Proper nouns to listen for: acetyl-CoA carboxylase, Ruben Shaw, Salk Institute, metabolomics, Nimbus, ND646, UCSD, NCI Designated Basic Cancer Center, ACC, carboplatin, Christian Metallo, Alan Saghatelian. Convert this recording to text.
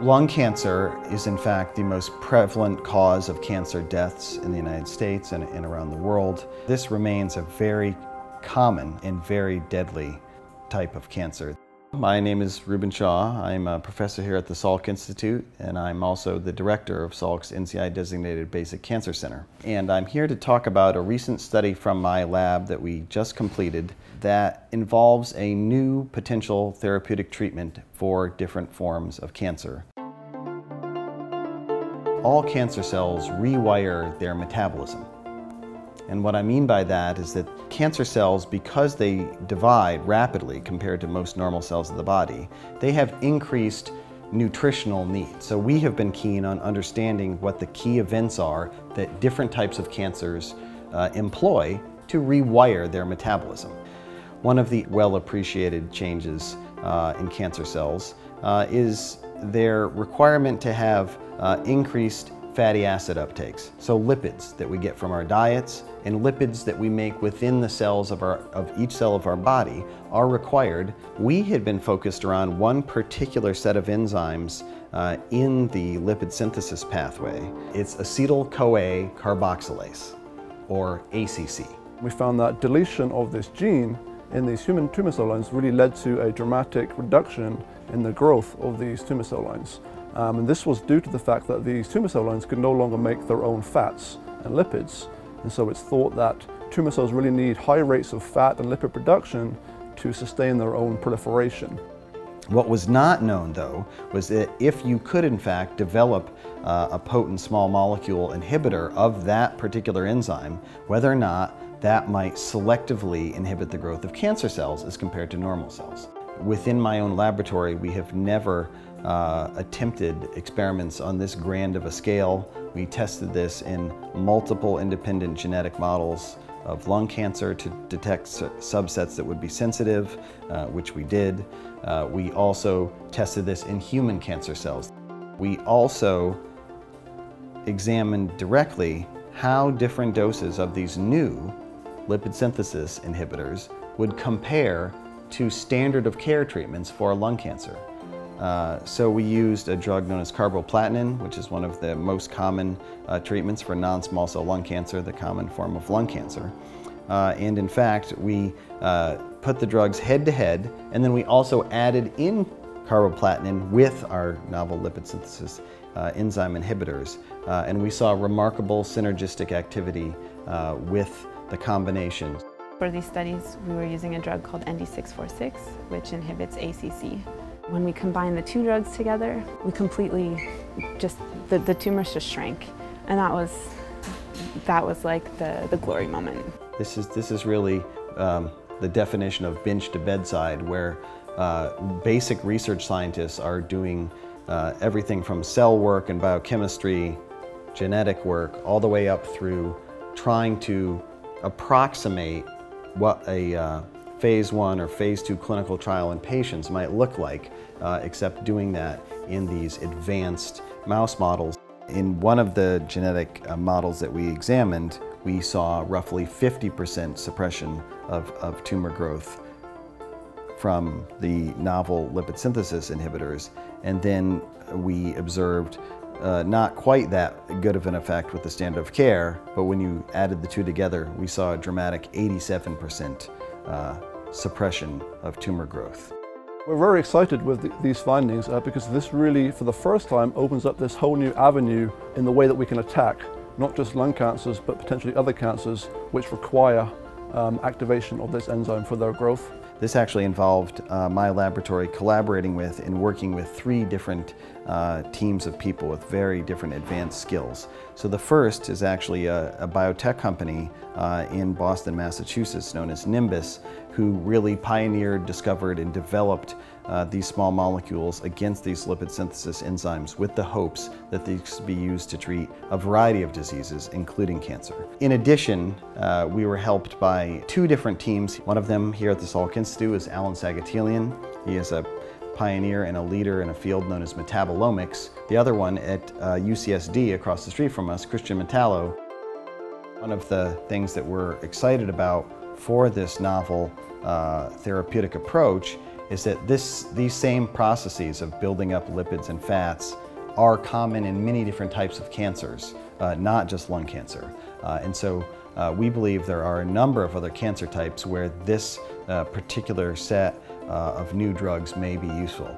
Lung cancer is in fact the most prevalent cause of cancer deaths in the United States and around the world. This remains a very common and very deadly type of cancer. My name is Ruben Shaw. I'm a professor here at the Salk Institute, and I'm also the director of Salk's NCI Designated Basic Cancer Center. And I'm here to talk about a recent study from my lab that we just completed that involves a new potential therapeutic treatment for different forms of cancer. All cancer cells rewire their metabolism. And what I mean by that is that cancer cells, because they divide rapidly compared to most normal cells of the body, they have increased nutritional needs. So we have been keen on understanding what the key events are that different types of cancers employ to rewire their metabolism. One of the well-appreciated changes in cancer cells is their requirement to have increased fatty acid uptakes, so lipids that we get from our diets and lipids that we make within the cells of each cell of our body are required. We had been focused around one particular set of enzymes in the lipid synthesis pathway. It's acetyl-CoA carboxylase, or ACC. We found that deletion of this gene in these human tumor cell lines really led to a dramatic reduction in the growth of these tumor cell lines. And this was due to the fact that these tumor cell lines could no longer make their own fats and lipids. And so it's thought that tumor cells really need high rates of fat and lipid production to sustain their own proliferation. What was not known, though, was that if you could, in fact, develop a potent small molecule inhibitor of that particular enzyme, whether or not that might selectively inhibit the growth of cancer cells as compared to normal cells. Within my own laboratory, we have never attempted experiments on this grand of a scale. We tested this in multiple independent genetic models of lung cancer to detect subsets that would be sensitive, which we did. We also tested this in human cancer cells. We also examined directly how different doses of these new lipid synthesis inhibitors would compare to standard of care treatments for lung cancer. So we used a drug known as carboplatin, which is one of the most common treatments for non-small cell lung cancer, the common form of lung cancer. And in fact, we put the drugs head to head, and then we also added in carboplatin with our novel lipid synthesis enzyme inhibitors. And we saw remarkable synergistic activity with the combination. For these studies, we were using a drug called ND646, which inhibits ACC. When we combined the two drugs together, we completely just, the tumors just shrank. And that was like the glory moment. This is really the definition of bench to bedside, where basic research scientists are doing everything from cell work and biochemistry, genetic work, all the way up through trying to approximate what a phase 1 or phase 2 clinical trial in patients might look like, except doing that in these advanced mouse models. In one of the genetic models that we examined, we saw roughly 50% suppression of tumor growth from the novel lipid synthesis inhibitors, and then we observed not quite that good of an effect with the standard of care, but when you added the two together, we saw a dramatic 87% suppression of tumor growth. We're very excited with these findings because this really, for the first time, opens up this whole new avenue in the way that we can attack not just lung cancers, but potentially other cancers which require activation of this enzyme for their growth. This actually involved my laboratory collaborating with and working with 3 different teams of people with very different advanced skills. So the first is actually a biotech company in Boston, Massachusetts, known as Nimbus, who really pioneered, discovered, and developed these small molecules against these lipid synthesis enzymes with the hopes that these could be used to treat a variety of diseases, including cancer. In addition, we were helped by 2 different teams. One of them here at the Salk Institute is Alan Saghatelian. He is a pioneer and a leader in a field known as metabolomics. The other one at UCSD across the street from us, Christian Metallo. One of the things that we're excited about for this novel therapeutic approach is that these same processes of building up lipids and fats are common in many different types of cancers, not just lung cancer. And so we believe there are a number of other cancer types where this particular set of new drugs may be useful.